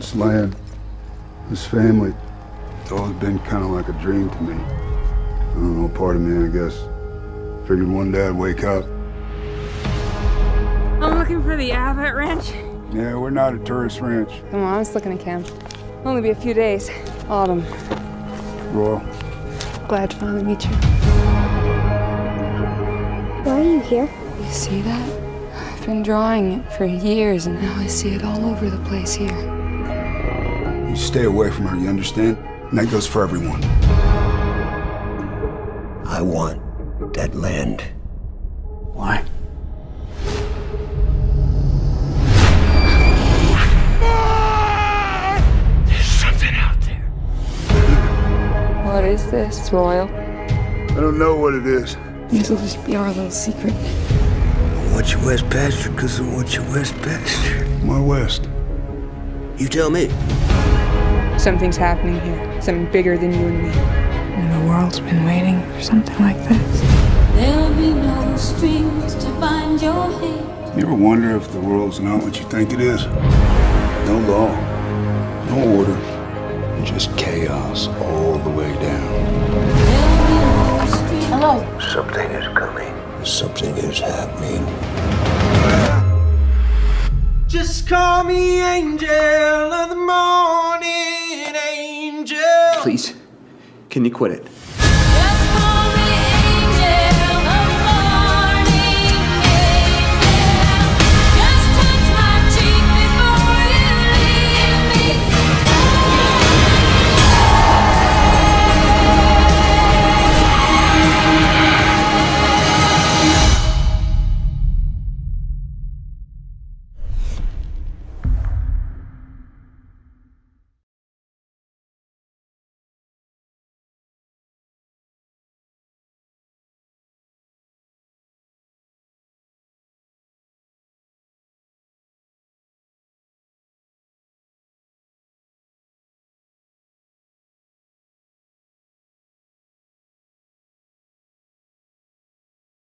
This land, this family, it's always been kind of like a dream to me. I don't know, part of me, I guess, figured one day I'd wake up. I'm looking for the Abbott Ranch. Yeah, we're not a tourist ranch. Come on, I was looking at camp. It'll only be a few days. Autumn. Royal. Glad to finally meet you. Why are you here? You see that? I've been drawing it for years, and now I see it all over the place here. You stay away from her, you understand? And that goes for everyone. I want that land. Why? There's something out there. What is this, Royal? I don't know what it is. This will just be our little secret. I want your west pasture because I want your west pasture. My west. You tell me. Something's happening here. Something bigger than you and me. And the world's been waiting for something like this. There'll be no strings to bind your hands. You ever wonder if the world's not what you think it is? No law, no order, just chaos all the way down. Hello. Something is coming. Something is happening. Just call me Angel of the Morning, Angel. Please, can you quit it?